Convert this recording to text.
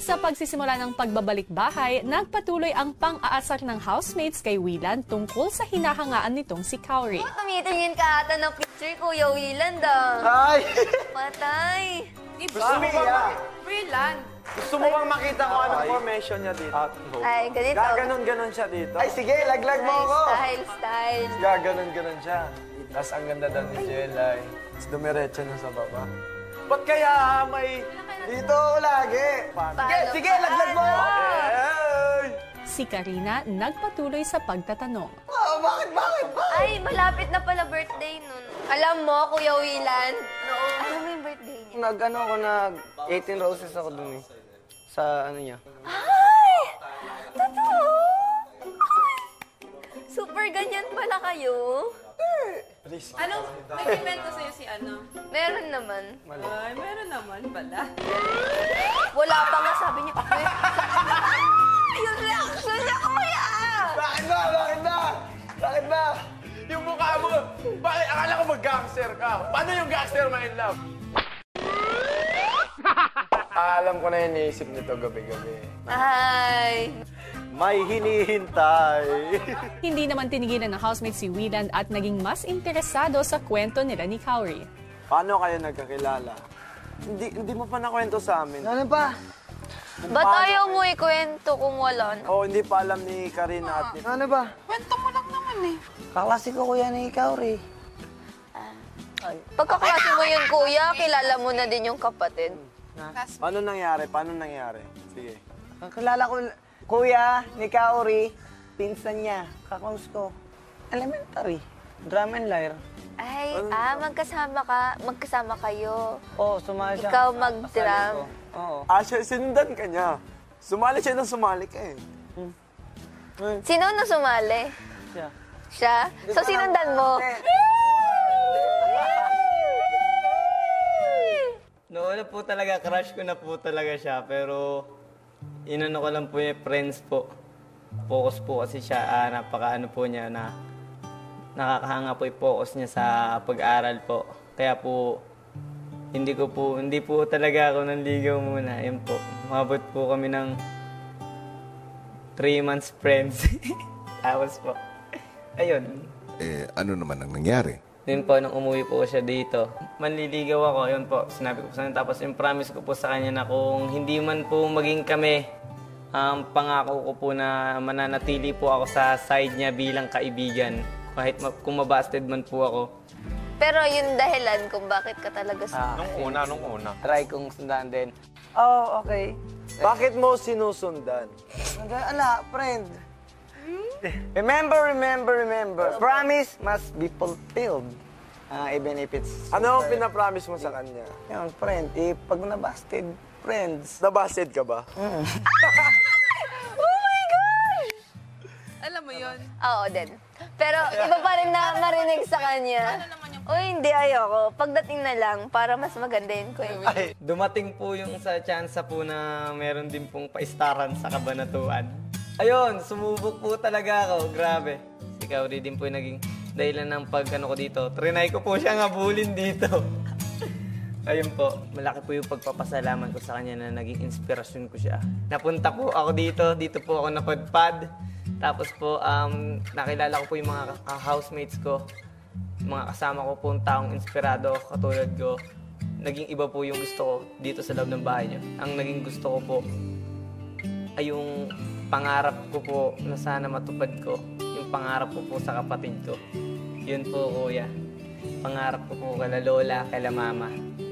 Sa pagsisimula ng pagbabalik bahay, nagpatuloy ang pang-aasar ng housemates kay Wealand tungkol sa hinahangaan nitong si Kaori. Oh, tumitingin ka ata ng picture, Kuya Wealand, ah. Ay! Patay! Wealand! Gusto mo bang makita ko anong formation niya dito? Ay, ganito. Gaganon-ganon siya dito. Ay, sige, laglag mo ako! Style! Gaganon-ganon siya. Tapos ang ganda daw ni Jelay. Tapos dumiretso na sa baba. Ba't kaya may... Dito lagi! Sige, sige, laglag mo! Si Karina nagpatuloy sa pagtatanong. Oh, bakit, bakit? Ay, malapit na pala birthday nun. Alam mo, Kuya Wealand? Alam mo yung birthday niya? Nag-ano ako, nag-18 roses ako dun eh. Sa ano niya. Ay! Totoo! Super ganyan pala kayo. Anong may kimento sa'yo si ano? Meron naman. Ay, meron naman pala. Wala pa nga sabi niya. Yung reaction niya, kuya! Bakit ba? Bakit ba? Yung mukha mo, bakit akala ko mag-gangster ka? Paano yung gangster ma-in love? Alam ko na yung naisip nito gabi-gabi. Ay! May hinihintay. Hindi naman tinigilan ng housemate si Wealand at naging mas interesado sa kwento nila ni Kaori. Paano kayo nagkakilala? Hindi mo pa nakwento sa amin. Ano ba? Ba't ayaw mo ikwento kung wala na? Oo, hindi pa alam ni Karina at ni... Ano ba? Kwento mo lang naman eh. Kaklase ko kuya ni Kaori. Pagkaklase mo yun kuya, kilala mo na din yung kapatid. Paano nangyari? Sige. Kakilala ko... Kuya ni Kaori, pinsan niya, kaklose ko. Elementary, drum and lyre. Ay, magkasama kayo. Oo, sumali siya. Ikaw mag-drum. Oo. Ah, sinundan ka niya. Sumali siya nang sumali ka eh. Sino nang sumali? Siya. Siya? So, sinundan mo? Noon po talaga, crush ko na po talaga siya, pero... Inano ko lang po yung friends po. Focus po kasi siya, napakaano po niya na nakakahanga po yung focus niya sa pag-aral po. Kaya po, hindi po talaga ako nanligaw muna. Ayun po, umabot po kami ng 3 months friends. Tapos po, ayun. Eh, ano naman ang nangyari? Yun po, nung umuwi po siya dito, manliligaw ako, yun po, sinabi ko po sa kanya. Tapos yung promise ko po sa kanya na kung hindi man po maging kami, pangako ko po na mananatili po ako sa side niya bilang kaibigan. Kahit kung mabasted man po ako. Pero yung dahilan kung bakit ka talaga sundan. Nung una. Try kong sundan din. Oh, okay. Bakit mo sinusundan? Ala, friend. Remember. Promise must be fulfilled. Even if it's... Ano ang pinapromise mo sa kanya? Yun, friend. Eh, pag nabasted, friends. Nabasted ka ba? Oh my gosh! Alam mo yun? Oo, din. Pero iba pa rin na narinig sa kanya. Uy, hindi, ayoko. Pagdating na lang, para mas maganda yun ko. Dumating po yung sa chance po na meron din pong paistaran sa Kabanatuan. Ayun, sumubok po talaga ako. Grabe. Si Kaori din po naging dahilan ng pagkano ko dito. Trinay ko po siya ngabulin dito. Ayun po. Malaki po yung pagpapasalaman ko sa kanya na naging inspirasyon ko siya. Napunta po ako dito. Dito po ako napadpad. Tapos po, nakilala ko po yung mga housemates ko. Mga kasama ko po yung taong inspirado katulad ko. Naging iba po yung gusto ko dito sa loob ng bahay niyo. Ang naging gusto ko po ay yung... pangarap ko po na sana matupad ko, yung pangarap ko po sa kapatid ko. Yun po, kuya. Pangarap ko po kala lola, kala mama.